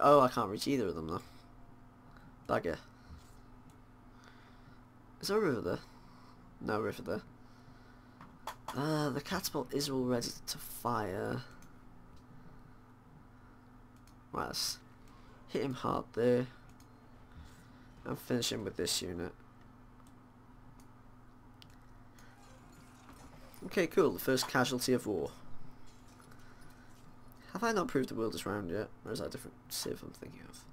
Oh, I can't reach either of them though. Bugger. Is there a river there? No river there. The catapult is all ready to fire. Right, let's hit him hard there. And finish him with this unit. Okay, cool. The first casualty of war. Have I not proved the world is round yet? Or is that a different Civ I'm thinking of?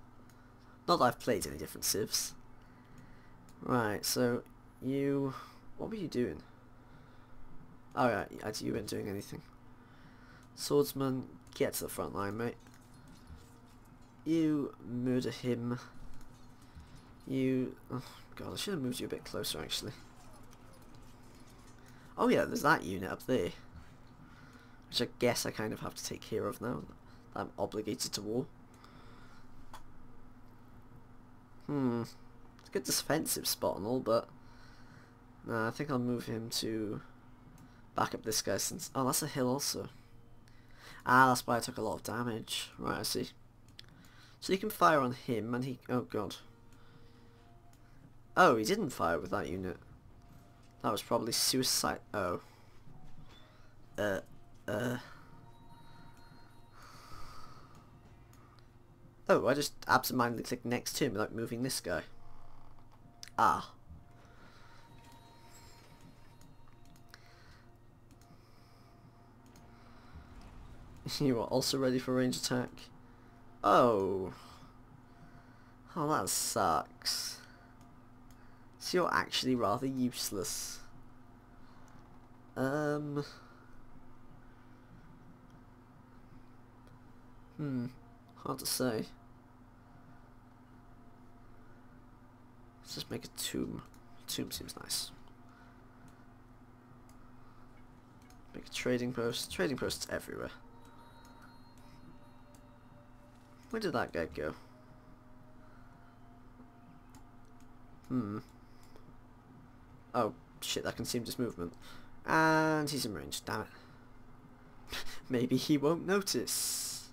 Not that I've played any different Civs. Right, so you... What were you doing? Oh yeah, you weren't doing anything. Swordsman, get to the front line, mate. You murder him. You... Oh god, I should have moved you a bit closer actually. Oh yeah, there's that unit up there. Which I guess I kind of have to take care of now. I'm obligated to war. It's a good defensive spot and all, but... Nah, I think I'll move him to... Back up this guy since... Oh, that's a hill also. Ah, that's why I took a lot of damage. Right, I see. So you can fire on him and he... Oh god. Oh, he didn't fire with that unit. That was probably suicide. Oh. Oh, I just absentmindedly clicked next to him without moving this guy. Ah. You are also ready for range attack. Oh. Oh, that sucks. So you're actually rather useless. Hard to say. Let's just make a tomb. A tomb seems nice. Make a trading post. Trading posts everywhere. Where did that guy go? Oh, shit, that consumed his movement. And he's in range, damn it. Maybe he won't notice.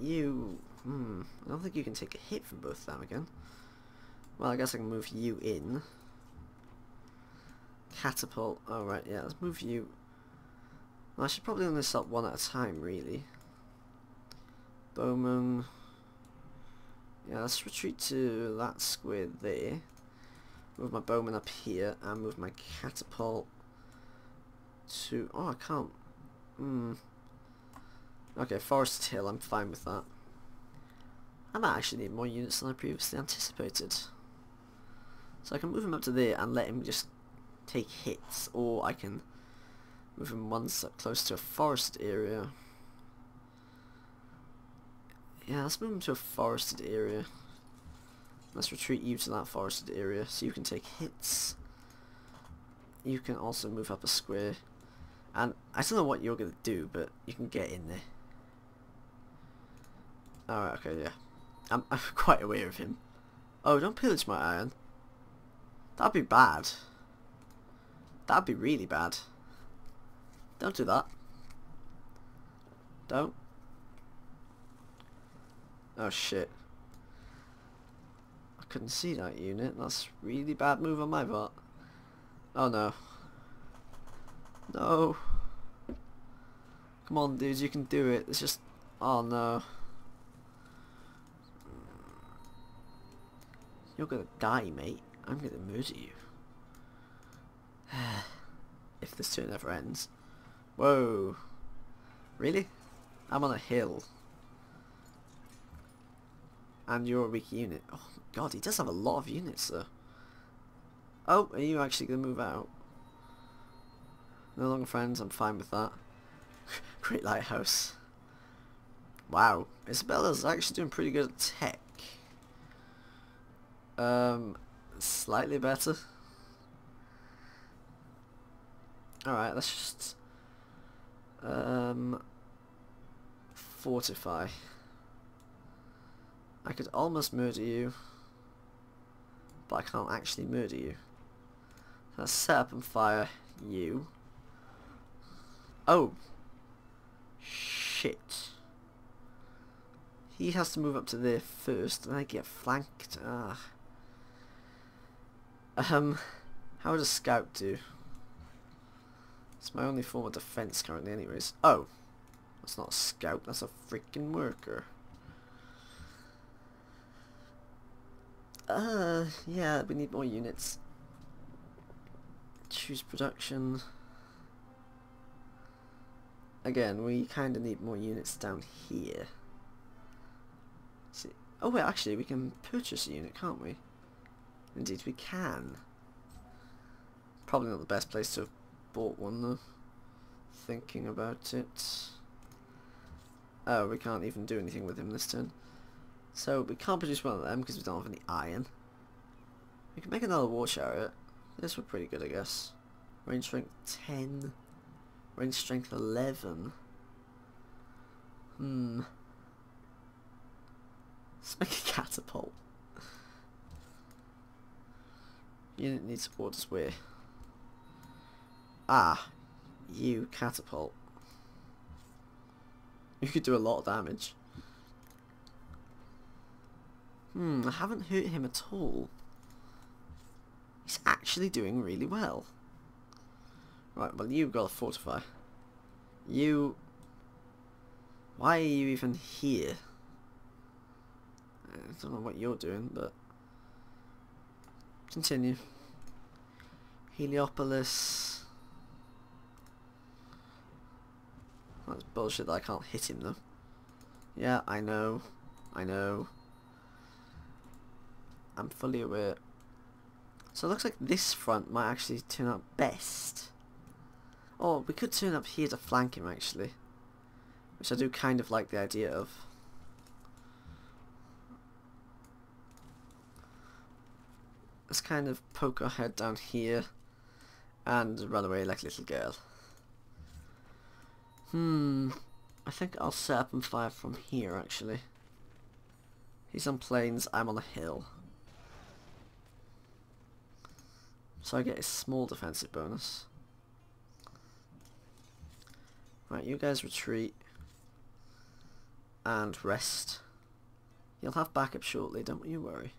You... I don't think you can take a hit from both of them again. Well, I guess I can move you in. Catapult. Oh, right, yeah, let's move you... Well, I should probably only stop one at a time, really. Bowman... Yeah, let's retreat to that square there. Move my bowman up here and move my catapult to... Oh, I can't... Okay, Forest Hill, I'm fine with that. I might actually need more units than I previously anticipated. So I can move him up to there and let him just take hits, or I can move him one step close to a forest area. Yeah, let's move him to a forested area. Let's retreat you to that forested area so you can take hits. You can also move up a square. And I don't know what you're going to do, but you can get in there. Alright, okay, yeah. I'm quite aware of him. Oh, don't pillage my iron. That'd be bad. That'd be really bad. Don't do that. Don't. Oh shit. I couldn't see that unit. That's a really bad move on my part. Oh no. No. Come on dude, you can do it. It's just... Oh no. You're gonna die, mate. I'm gonna murder you. If this turn ever ends. Whoa. Really? I'm on a hill. And you're a weak unit. Oh god, he does have a lot of units though. Oh, are you actually going to move out? No longer friends, I'm fine with that. Great lighthouse. Wow, Isabella's actually doing pretty good at tech. Slightly better. Alright, let's just... Fortify. I could almost murder you, but I can't actually murder you. Let's set up and fire you. Oh! Shit. He has to move up to there first, and I get flanked. How would a scout do? It's my only form of defense currently anyways. Oh, that's not a scout, that's a freaking worker. Yeah, we need more units. Choose production. Again, we kind of need more units down here. See, oh wait, actually we can purchase a unit, can't we? Indeed we can. Probably not the best place to have bought one though, thinking about it. Oh, we can't even do anything with him this turn. So we can't produce one of them because we don't have any iron. We can make another war chariot. This would be pretty good, I guess. Range strength 10. Range strength 11. Let's make a catapult. Unit needs orders where? Ah, you catapult. You could do a lot of damage. I haven't hurt him at all. He's actually doing really well. Right, well you've got to fortify. You... Why are you even here? I don't know what you're doing, but... Continue. Heliopolis. That's bullshit that I can't hit him though. Yeah, I know. I know. I'm fully aware. So it looks like this front might actually turn out best. Or we could turn up here to flank him actually. Which I do kind of like the idea of. Let's kind of poke our head down here. And run away like a little girl. I think I'll set up and fire from here actually. He's on plains, I'm on a hill. So I get a small defensive bonus. Right, you guys retreat. And rest. You'll have backup shortly, don't you worry.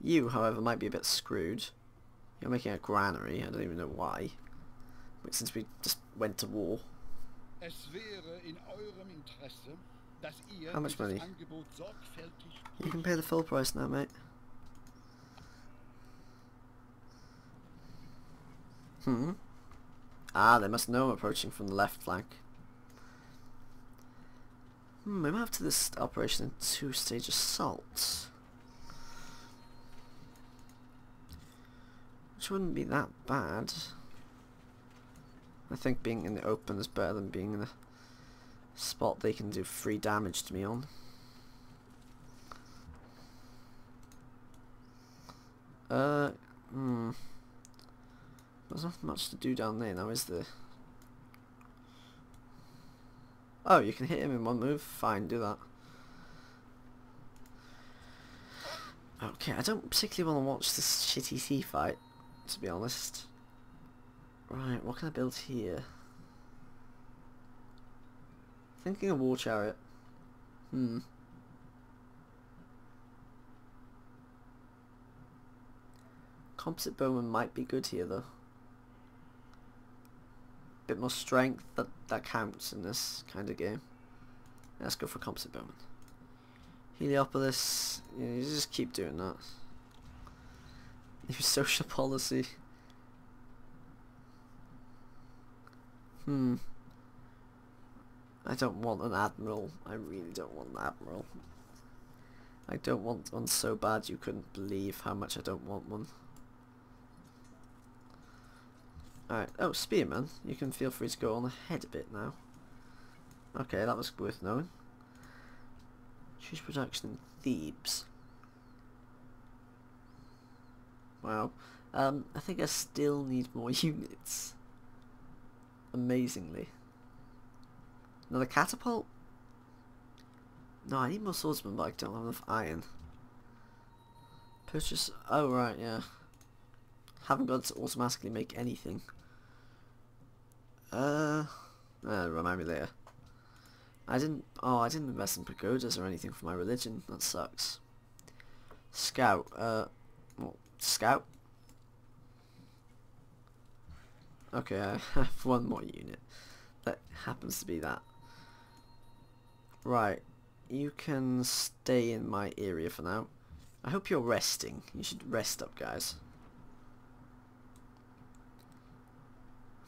You, however, might be a bit screwed. You're making a granary, I don't even know why. But since we just went to war. How much money? You can pay the full price now, mate. Ah, they must know I'm approaching from the left flank. I might have to this operation in two-stage assault. Which wouldn't be that bad. I think being in the open is better than being in a spot they can do free damage to me on. There's not much to do down there now, is there? Oh, you can hit him in one move? Fine, do that. Okay, I don't particularly want to watch this shitty sea fight, to be honest. Right, what can I build here? Thinking a war chariot. Composite bowman might be good here, though. Bit more strength, that counts in this kind of game. Let's go for composite bowman. Heliopolis, you just keep doing that. New social policy. I don't want an admiral. I really don't want an admiral. I don't want one so bad you couldn't believe how much I don't want one. Alright, oh, spearman, you can feel free to go on ahead a bit now. Okay, that was worth knowing. Choose production in Thebes. Wow. I think I still need more units. Amazingly. Another catapult? No, I need more swordsmen, but I don't have enough iron. Purchase... Oh, right, yeah. Haven't got to automatically make anything. Remind me later. I didn't invest in pagodas or anything for my religion. That sucks. Scout. Well, scout. Okay, I have one more unit. That happens to be that. Right, you can stay in my area for now. I hope you're resting. You should rest up, guys.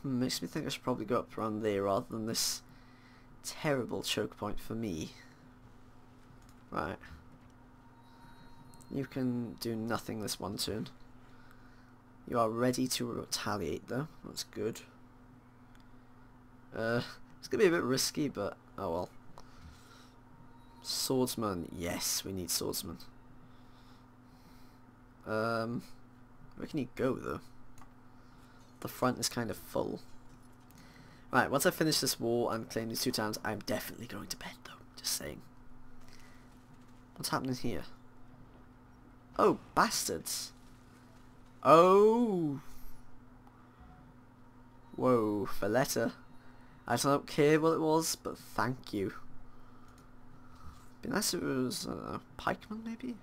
Makes me think I should probably go up around there rather than this terrible choke point for me. Right. You can do nothing this one turn. You are ready to retaliate though, that's good. It's gonna be a bit risky, but oh well. Swordsman, yes, we need swordsman. Where can you go though? The front is kind of full. Right, once I finish this war and claim these two towns, I'm definitely going to bed though, just saying. What's happening here? Oh, bastards! Oh! Whoa, Valletta. I don't care what it was, but thank you. Be nice if it was a pikeman, maybe?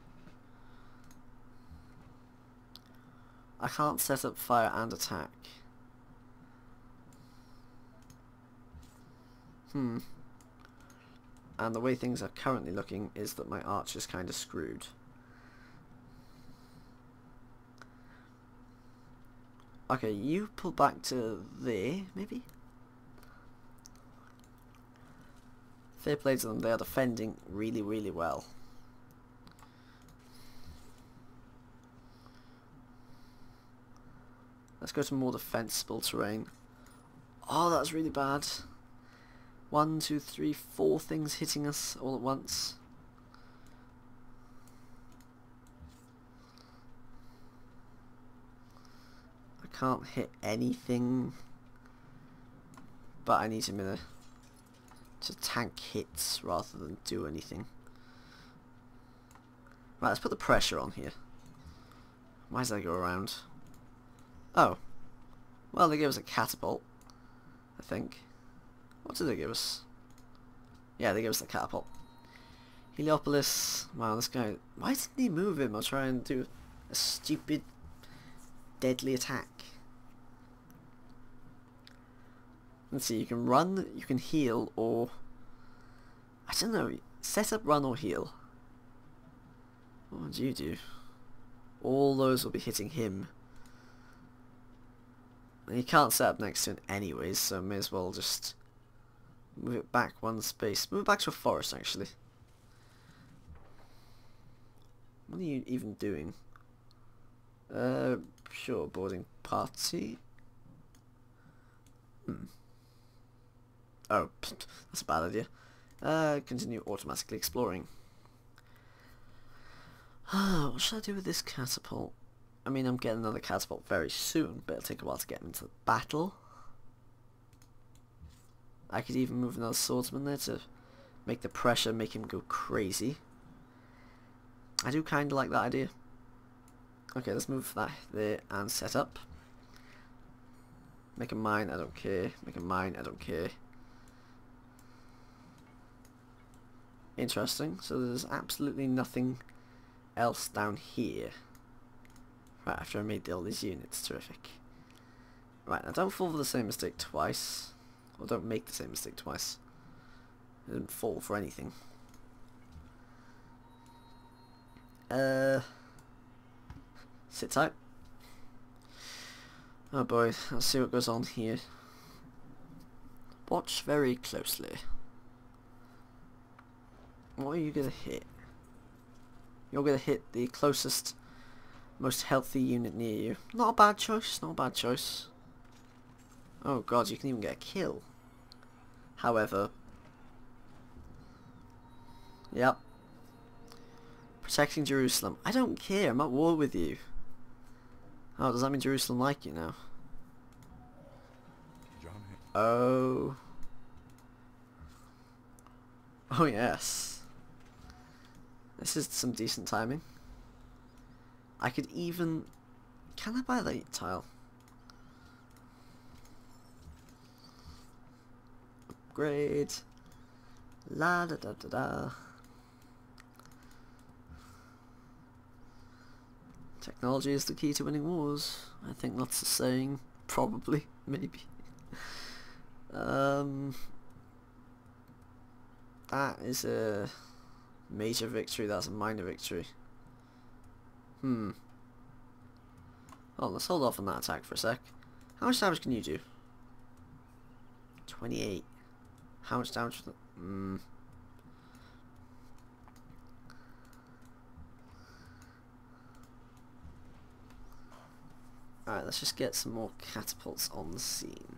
I can't set up fire and attack. And the way things are currently looking is that my archer's kind of screwed. Okay, you pull back to there, maybe? Fair play to them, they are defending really, really well. Let's go to more defensible terrain. Oh, that's really bad. 1, 2, 3, 4 things hitting us all at once. Can't hit anything, but I need him in to tank hits rather than do anything. Right, let's put the pressure on here. Why does that go around? Oh, well, they gave us a catapult, I think. What did they give us? Yeah, they gave us the catapult. Heliopolis. Wow, this guy. Why didn't he move him? I'll try and do a stupid deadly attack. Let's see, you can run, you can heal, or I don't know, set up, run or heal. What would you do? All those will be hitting him. And you can't set up next to it anyways, so may as well just move it back one space. Move it back to a forest, actually. What are you even doing? Sure, boarding party. Oh, that's a bad idea. Continue automatically exploring. What should I do with this catapult? I mean, I'm getting another catapult very soon, but it'll take a while to get into the battle. I could even move another swordsman there to make the pressure, make him go crazy. I do kind of like that idea. Okay, let's move that there and set up. Make a mine, I don't care. Make a mine, I don't care. Interesting. So there's absolutely nothing else down here. Right, after I made all these units. Terrific. Right, now don't fall for the same mistake twice. Or don't make the same mistake twice. I didn't fall for anything. Sit tight. Oh boy, let's see what goes on here. Watch very closely. What are you gonna hit? You're gonna hit the closest, most healthy unit near you. Not a bad choice, not a bad choice. Oh god, you can even get a kill. However... Yep. Protecting Jerusalem. I don't care, I'm at war with you. Oh, does that mean Jerusalem like you now? Oh. Oh yes. This is some decent timing. I could even... Can I buy that tile? Upgrade. La da da da da. Technology is the key to winning wars. I think that's the saying. Probably. Maybe. That is a major victory. That's a minor victory. Well, let's hold off on that attack for a sec. How much damage can you do? 28. How much damage? Alright, let's just get some more catapults on the scene.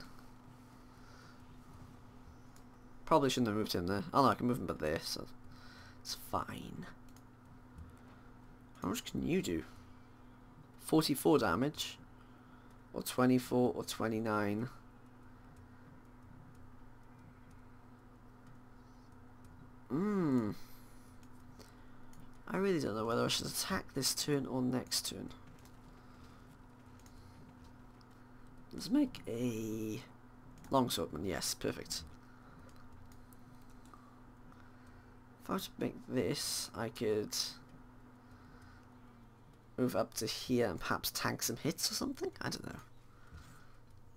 Probably shouldn't have moved him there. Oh no, I can move him by there, so it's fine. How much can you do? 44 damage, or 24, or 29. I really don't know whether I should attack this turn or next turn. Let's make a longswordman. Yes, perfect. If I were to make this, I could move up to here and perhaps tank some hits or something? I don't know.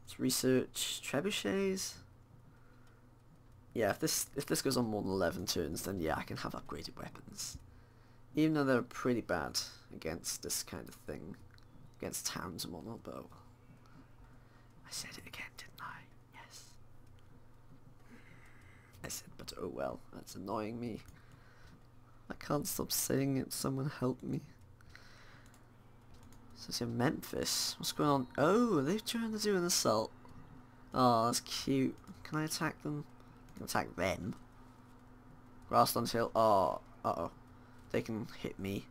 Let's research trebuchets. Yeah, if this goes on more than 11 turns, then yeah, I can have upgraded weapons. Even though they're pretty bad against this kind of thing. Against towns and whatnot, but oh well. I said it again, didn't I? Yes. I said, but oh well. That's annoying me. I can't stop saying it. Someone help me. So it's in Memphis. What's going on? Oh, they're trying to do an assault. Oh, that's cute. Can I attack them? I can attack them. Grassland Hill. Oh, uh-oh. They can hit me.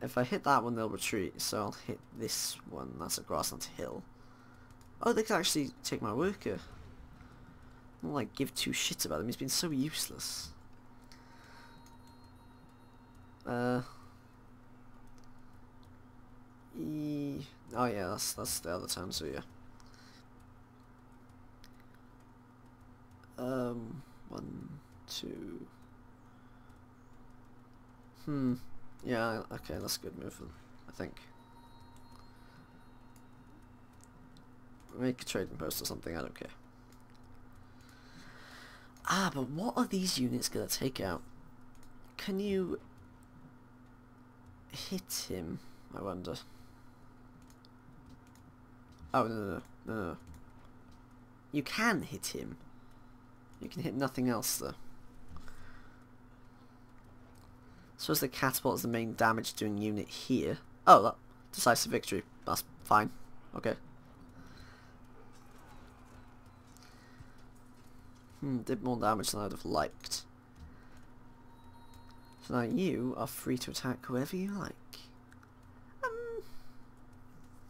If I hit that one, they'll retreat, so I'll hit this one. That's a grassland hill. Oh, they could actually take my worker. I don't, like, give two shits about him. He's been so useless. Oh yeah, that's the other time, so yeah. One, two... Yeah, okay, that's a good move, I think. Make a trading post or something, I don't care. Ah, but what are these units gonna take out? Can you hit him, I wonder? Oh, no. You can hit him. You can hit nothing else, though. So as the catapult is the main damage doing unit here. Oh, that decisive victory. That's fine. Okay. Did more damage than I'd have liked. So now you are free to attack whoever you like.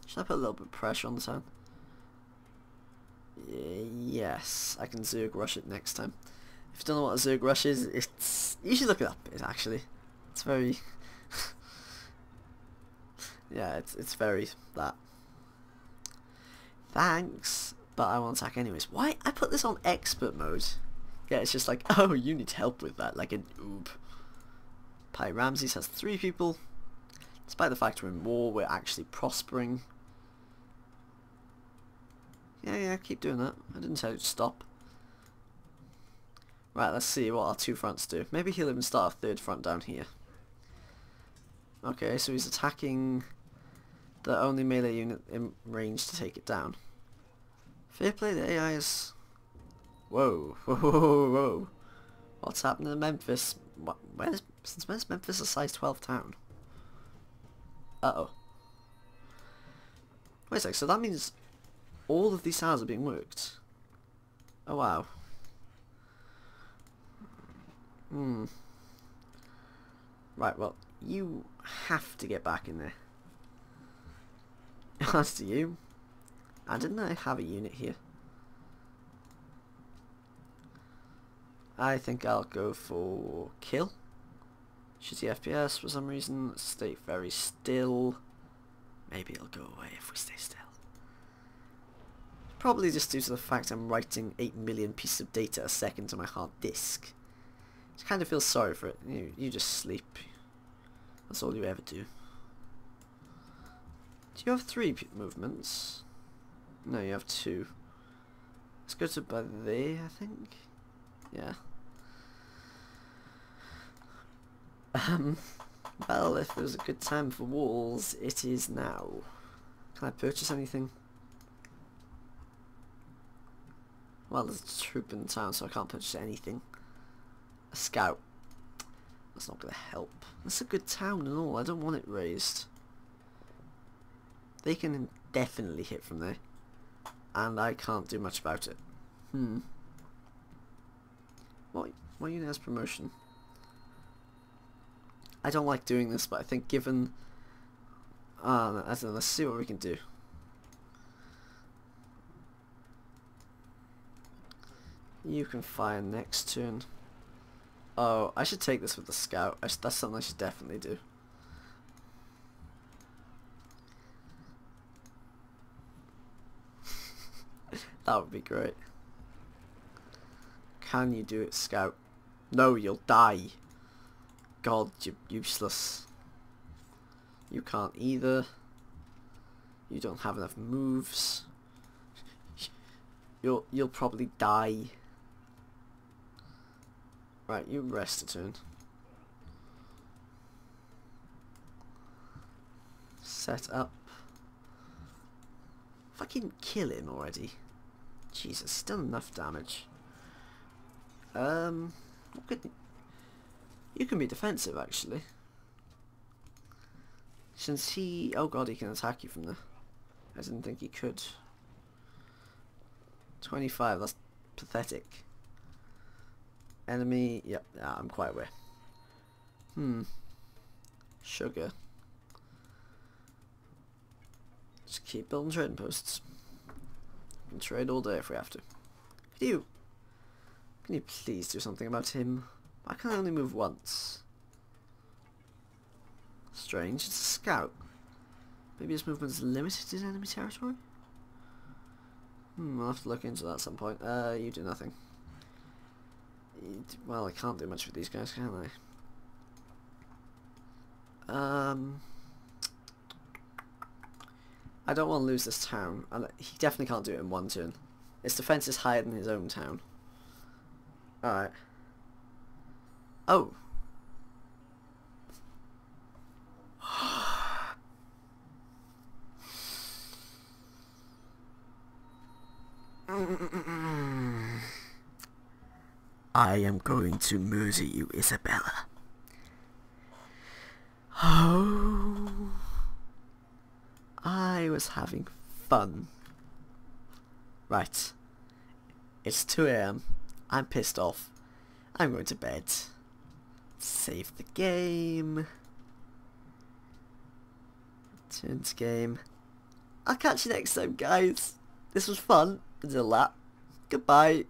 Should I put a little bit of pressure on the town? Yes, I can Zerg Rush it next time. If you don't know what a Zerg Rush is, you should look it up. It's actually, it's very, yeah, it's very that. Thanks, but I won't attack anyways. Why? I put this on expert mode. Yeah, it's just like, oh, you need help with that, like an oob. Pi Ramses has 3 people. Despite the fact we're in war, we're actually prospering. Yeah, keep doing that. I didn't tell you to stop. Right, let's see what our 2 fronts do. Maybe he'll even start a 3rd front down here. Okay, so he's attacking the only melee unit in range to take it down. Fair play, the AI is... Whoa. What's happening in Memphis? Since when's Memphis a size 12 town? Uh-oh. Wait a sec, so that means all of these towns are being worked. Oh, wow. Right, well, you have to get back in there. As to you, didn't I have a unit here? I think I'll go for kill. Shitty FPS for some reason. Stay very still. Maybe it'll go away if we stay still. Probably just due to the fact I'm writing 8 million pieces of data a second to my hard disk. I kind of feel sorry for it. You just sleep. That's all you ever do. Do you have 3 movements? No, you have 2. Let's go to by there, I think. Yeah. Well, if there's a good time for walls, it is now. Can I purchase anything? Well, there's a troop in town, so I can't purchase anything. A scout. That's not going to help. That's a good town and all. I don't want it raised. They can definitely hit from there. And I can't do much about it. What unit has promotion? I don't like doing this, but I think given... I don't know, let's see what we can do. You can fire next turn. Oh, I should take this with the scout. That's something I should definitely do. That would be great. Can you do it, scout? No, you'll die. God, you're useless. You can't either. You don't have enough moves. You'll probably die. Right, you rest a turn. Set up. Fucking kill him already. Jesus, still enough damage. What could you can be defensive actually. Since he, oh god, he can attack you from there. I didn't think he could. 25, that's pathetic. Enemy, yep, nah, I'm quite aware. Sugar. Just keep building trading posts. We can trade all day if we have to. Can you please do something about him? Why can I only move once? Strange, it's a scout. Maybe his movement's limited in enemy territory? I'll have to look into that at some point. You do nothing. Well, I can't do much with these guys, can I? I don't want to lose this town, and he definitely can't do it in one turn. His defense is higher than his own town. Alright. Oh! I am going to murder you, Isabella. Oh... I was having fun. Right. It's 2 AM. I'm pissed off. I'm going to bed. Save the game. Turn to game. I'll catch you next time, guys. This was fun. Until that. Goodbye.